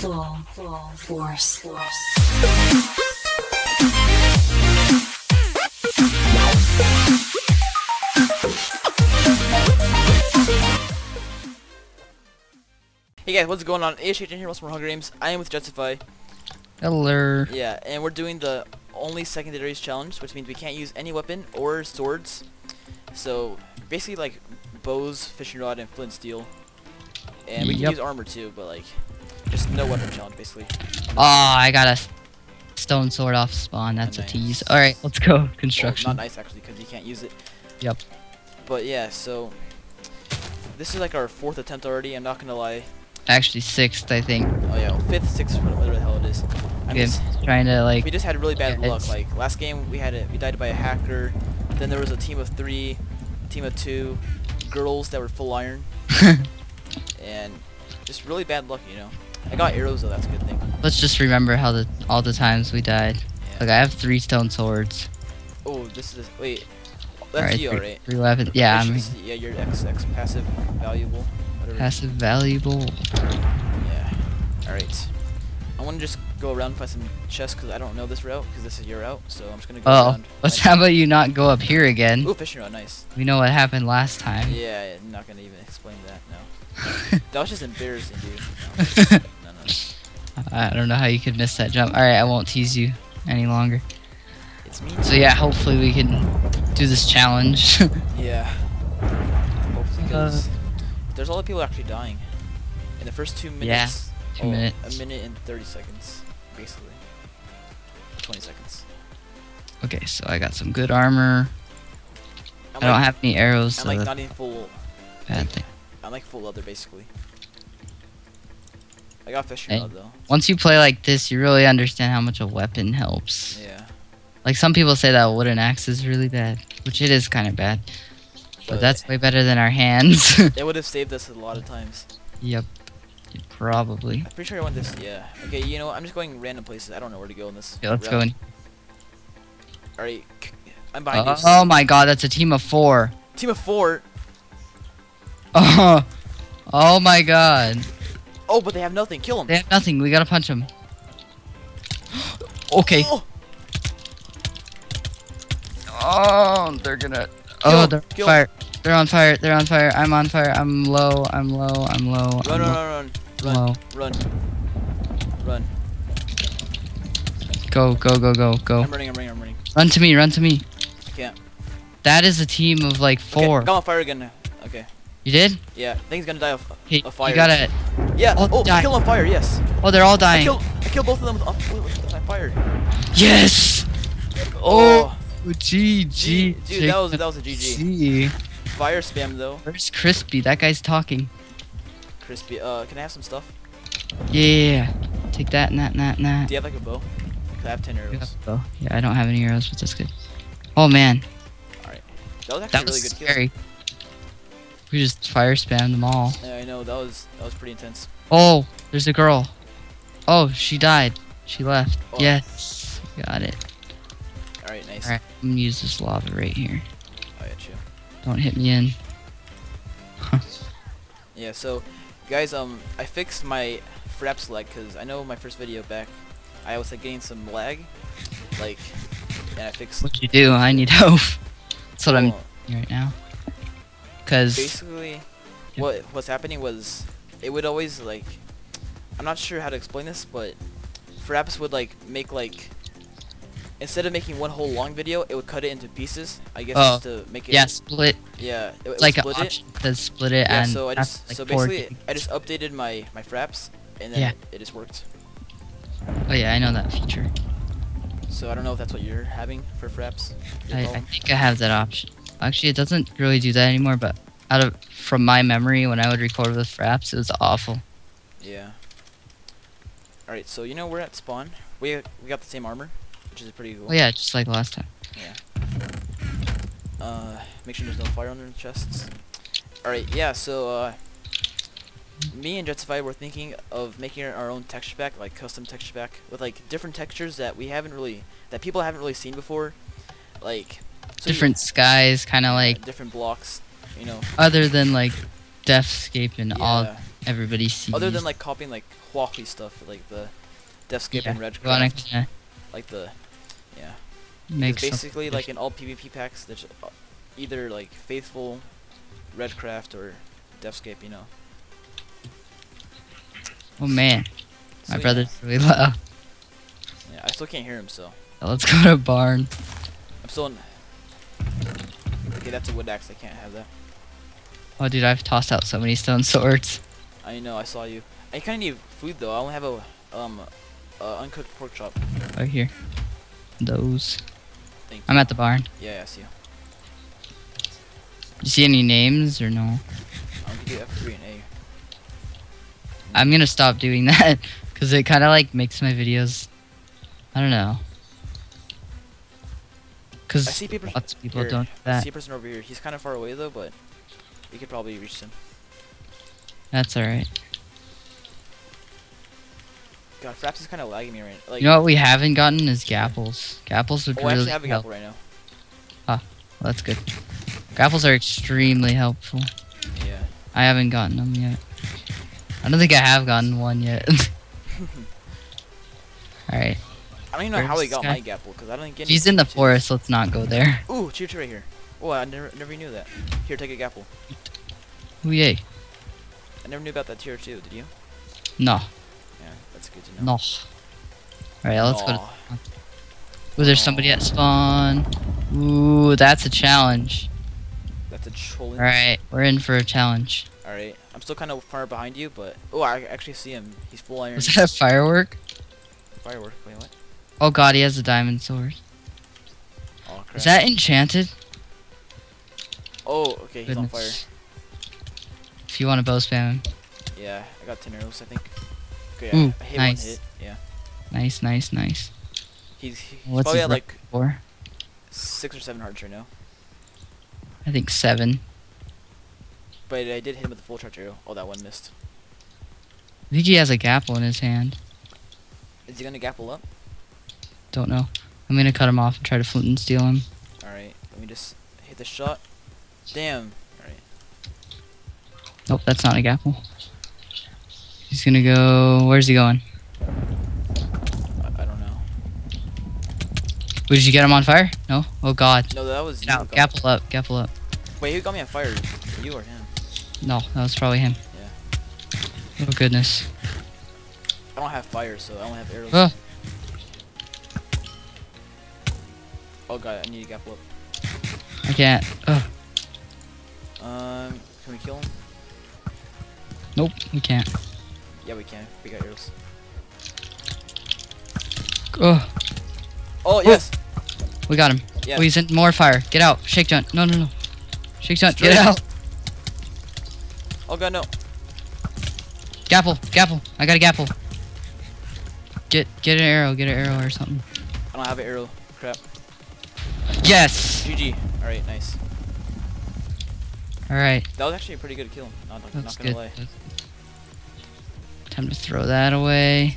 Full force. Hey guys, what's going on? It's ShakeJunt here with some Hunger Games. I am with Jetsify. Hello. Yeah, and we're doing the only secondaries challenge, which means we can't use any weapon or swords. So basically, like bows, fishing rod, and flint steel. And we can use armor too, but like just no weapon challenge basically. Oh, I got a stone sword off spawn. That's nice. A tease. All right, let's go construction. Well, not nice actually, because you can't use it. Yep. But yeah, so this is like our fourth attempt already. I'm not gonna lie. Actually, sixth, I think. Oh yeah, well, fifth, sixth, whatever the hell it is. I'm just trying to like. We just had really bad luck. Like last game, we died by a hacker. Then there was a team of three, a team of two, girls that were full iron, and just really bad luck, you know. I got arrows though, that's a good thing. Let's just remember how all the times we died. Yeah. Like I have 3 stone swords. Oh, this is wait. That's you, alright? 3 weapons. Yeah, yeah, your XX passive valuable. Passive valuable. Yeah. Alright. I want to just go around and find some chests because I don't know this route because this is your route. So I'm just going to go around. Oh, how about you not go up here again? Ooh, fishing rod, nice. We know what happened last time. Yeah, I'm not going to even explain that, no. That was just embarrassing, dude. No. I don't know how you could miss that jump. Alright, I won't tease you any longer. It's me. So yeah, hopefully we can do this challenge. Yeah. Hopefully because... There's a lot of people actually dying in the first 2 minutes. Yeah, a minute and 30 seconds, basically. 20 seconds. Okay, so I got some good armor. I don't have any arrows. I'm like not even full. Bad thing. I'm like full leather, basically. I got fishing rod though. Once you play like this, you really understand how much a weapon helps. Yeah. Like some people say that wooden axe is really bad, which it is kind of bad. But that's way better than our hands. It would have saved us a lot of times. Yep. Probably. I'm pretty sure I want this. Yeah. Okay, you know what? I'm just going random places. I don't know where to go in this. Okay, let's go in. Alright. I'm behind you. Oh my god, that's a team of 4. Team of 4? Oh my god. Oh, but they have nothing. Kill them. They have nothing. We gotta punch them. Okay. Oh, they're gonna... Oh, they're on fire. They're on fire. I'm on fire. I'm low. I'm low. I'm low. Run. Go. I'm running. Run to me. I can't. That is a team of like 4. Okay, got on fire again now. Okay. You did? Yeah. I think he's gonna die of fire. You gotta... Yeah. Oh, kill on fire. Yes. Oh, they're all dying. I killed both of them with fire. Yes. Oh. GG. Dude, that was a GG. Fire spam though. Where's Crispy? That guy's talking. Crispy, can I have some stuff? Yeah. Take that and that and that and that. Do you have like a bow? Cause I have 10 arrows. Yeah, I don't have any arrows, but that's good. Oh man. Alright. That was actually a really good kill. Scary. We just fire spammed them all. Yeah, I know, that was pretty intense. Oh, there's a girl. Oh, she died. She left. Oh. Yes. Got it. Alright, nice. Alright, I'm gonna use this lava right here. Oh, yeah, chill. Don't hit me in. Yeah, so, guys, I fixed my Fraps lag, because I know my first video back, I was, like, getting some lag. Like, and I fixed... What'd you do? I need help. That's what I'm doing right now. Because... Basically, what's happening was, it would always, like... I'm not sure how to explain this, but Fraps would, like, make, like... Instead of making one whole long video, it would cut it into pieces. I guess just to make it. Yeah, split. Yeah, it like split an option to split it. Yeah, and so basically I just updated my Fraps, and then it just worked. Oh yeah, I know that feature. So I don't know if that's what you're having for Fraps. I think I have that option. Actually, it doesn't really do that anymore. But from my memory, when I would record with Fraps, it was awful. Yeah. All right, so you know we're at spawn. We got the same armor. Which is pretty cool. Oh, yeah, just like last time. Yeah. Make sure there's no fire under the chests. Alright, yeah, so, me and Jetsify were thinking of making our own texture pack, like custom texture pack, with like different textures that people haven't really seen before. Like, so different skies, kind of like. Different blocks, you know. Other than like Deathscape and all everybody sees. Other than like copying like Huawei stuff, like the Deathscape and Redcraft, like the basically like in all PvP packs, there's either like Faithful, Redcraft, or Deathscape. You know. Oh man, so my brother's really loud. Yeah, I still can't hear him. So let's go to a barn. I'm still in. Okay, that's a wood axe. I can't have that. Oh, dude, I've tossed out so many stone swords. I know, I saw you. I kind of need food though. I only have a uncooked pork chop. Right here. Those. Thank you. I'm at the barn. Yeah, I see you. You see any names or no? I'm gonna do F3 and A. I'm gonna stop doing that because it kind of like makes my videos. I don't know. Cause I see people, lots of people don't do that. I see a person over here. He's kind of far away though, but we could probably reach him. That's alright. God, Fraps is kind of lagging me right now. Like, you know what we haven't gotten is Gapples. Gapples would really help. I actually have a Gapple right now. Ah, well, that's good. Gapples are extremely helpful. Yeah. I haven't gotten them yet. I don't think I have gotten one yet. Alright. I don't even know how he got my Gapple, because I don't get any. He's in the forest, let's not go there. Ooh, cheer right here. Oh, I never knew that. Here, take a Gapple. Ooh, yay. I never knew about that tier 2, did you? No. Yeah, that's good to know. No. Alright, let's go to... Ooh, there's somebody at spawn. Ooh, that's a challenge. That's a challenge? Alright, we're in for a challenge. Alright, I'm still kind of far behind you, but... Oh, I actually see him. He's full iron. Is that a firework? Firework, wait, what? Oh god, he has a diamond sword. Oh, crap. Is that enchanted? Oh, okay, he's on fire. If you want to bow spam him. Yeah, I got 10 arrows, I think. Okay, ooh, I hit one hit, yeah. Nice, nice, nice. He's probably at like 6 or 7 hearts right now. I think 7. But I did hit him with a full charge arrow. Oh, that one missed. I think he has a Gapple in his hand. Is he gonna Gapple up? Don't know. I'm gonna cut him off and try to flint and steal him. Alright, let me just hit the shot. Damn. Alright. Nope, that's not a Gapple. He's gonna go... Where's he going? I don't know. Wait, did you get him on fire? No? Oh god. No, that was... No, Gapple up, Gapple up. Wait, who got me on fire? You or him? No, that was probably him. Yeah. Oh goodness. I don't have fire, so I only have arrows. Oh. Oh god, I need to Gapple up. I can't. Ugh. Can we kill him? Nope, we can't. Yeah, we can. We got arrows. Ugh. Oh, yes! Oh. We got him. Yeah. Oh, he's in more fire. Get out. ShakeJunt. No, no, no. ShakeJunt, get out. Oh god, no. Gapple, Gapple. I got a Gapple. Get an arrow. Get an arrow or something. I don't have an arrow. Crap. Yes! GG. Alright, nice. Alright. That was actually a pretty good kill. Not gonna lie. Time to throw that away.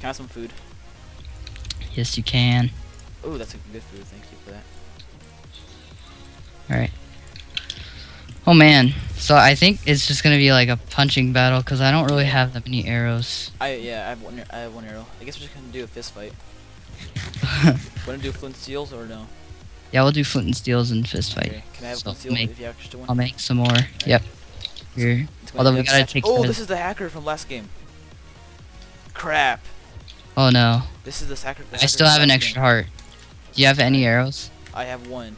Can I have some food? Yes, you can. Oh, that's a good food. Thank you for that. Alright. Oh man. So I think it's just gonna be like a punching battle because I don't really have that many arrows. I have one arrow. I guess we're just gonna do a fist fight. Wanna do flint steels or no? Yeah, we'll do flint and steels and fist fight. Okay. Can I have flint steels if you actually want? I'll make some more. Right. Yep. Here. Although we gotta take. Oh, this is the hacker from last game. Crap. Oh no. This is the hacker. I still have an extra heart. Do you have any arrows? I have one.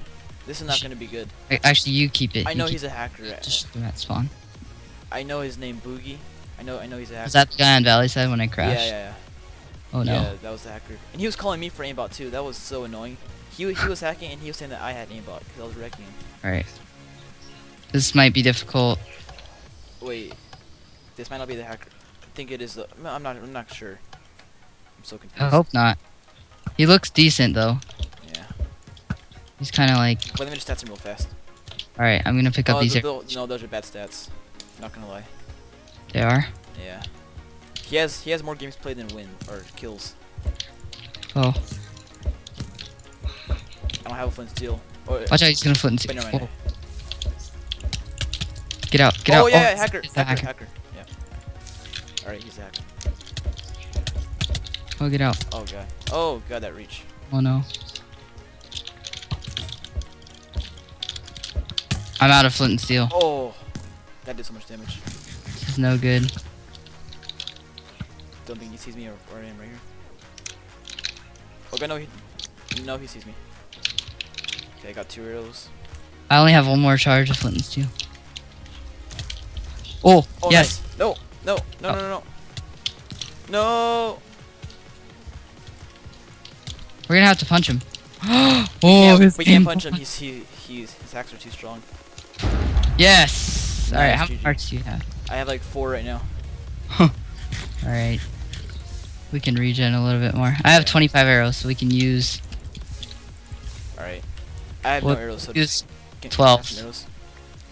This is not gonna be good. Actually, you keep it. I know he's a hacker. Just do that spawn. I know his name, Boogie. I know he's a hacker. Was that the guy on Valley side when I crashed? Yeah. Oh no. Yeah, that was the hacker, and he was calling me for aimbot too. That was so annoying. He was hacking and he was saying that I had aimbot because I was wrecking him. Alright. This might be difficult. Wait. This might not be the hacker. I think it is the... I'm not sure. I'm so confused. I hope not. He looks decent though. Yeah. He's kind of like... Wait, let me just stats him real fast. Alright, I'm going to pick up these... No, those are bad stats. I'm not going to lie. They are? Yeah. He has more games played than kills. Oh. I don't have a flint and steel. Oh, watch out, he's gonna flint and steel. Get out, get out. Oh yeah, hacker, hacker. Yeah. Alright, he's hacked. Oh, get out. Oh, God. Oh, God, that reach. Oh, no. I'm out of flint and steel. Oh, that did so much damage. This is no good. Don't think he sees me or I am right here. Oh, God, no, he sees me. Okay, I got 2 arrows. I only have 1 more charge of flint and steel. Oh, oh yes. Nice. No. We're gonna have to punch him. Oh, we can't punch him. His hacks are too strong. Yes. All right. How many hearts do you have? I have like 4 right now. All right. We can regen a little bit more. I have 25 arrows, so we can use. All right. I have no arrows, so just 12. Arrows.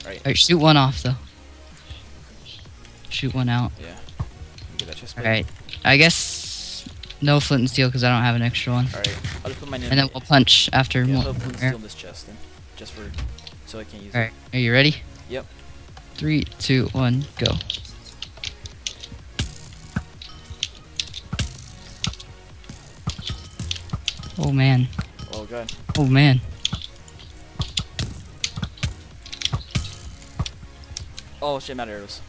All right. All right. Shoot 1 off though. Shoot 1 out. Yeah. Get that chest plate. All right. I guess no flint and steel because I don't have an extra 1. All right. I'll just put mine in. And then we'll punch after more. I'll put steel in this chest then, just for so I can't use it. All right. Are you ready? Yep. 3, 2, 1, go. Oh man. Oh god. Oh man. Oh shit! I'm out of arrows.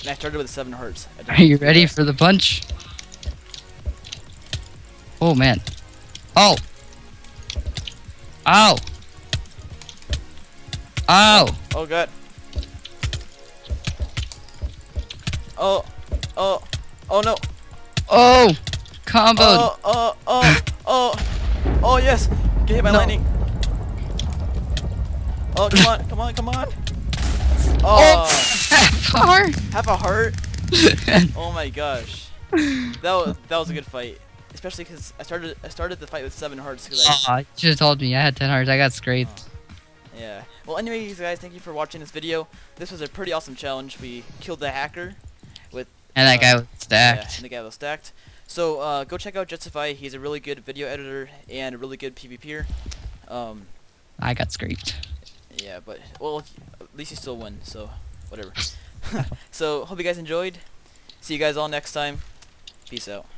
And I started with 7 hearts. Are you ready for the punch? Oh man! Oh! Ow! Ow! Oh god! Oh! Oh! Oh no! Oh! Combo! Oh! Oh! Oh! Oh! Oh yes! Get hit by lightning! Oh come on! Come on! Come on! Oh! Half a heart. Oh my gosh, that was a good fight, especially because I started the fight with 7 hearts. You should have told me. I had 10 hearts. I got scraped. Yeah. Well, anyways, guys, thank you for watching this video. This was a pretty awesome challenge. We killed the hacker with and that guy was stacked. Yeah, and the guy was stacked. So go check out Jetsify. He's a really good video editor and a really good PvPer. I got scraped. Yeah, but well, at least you still won. So whatever. So, hope you guys enjoyed. See you guys all next time. Peace out.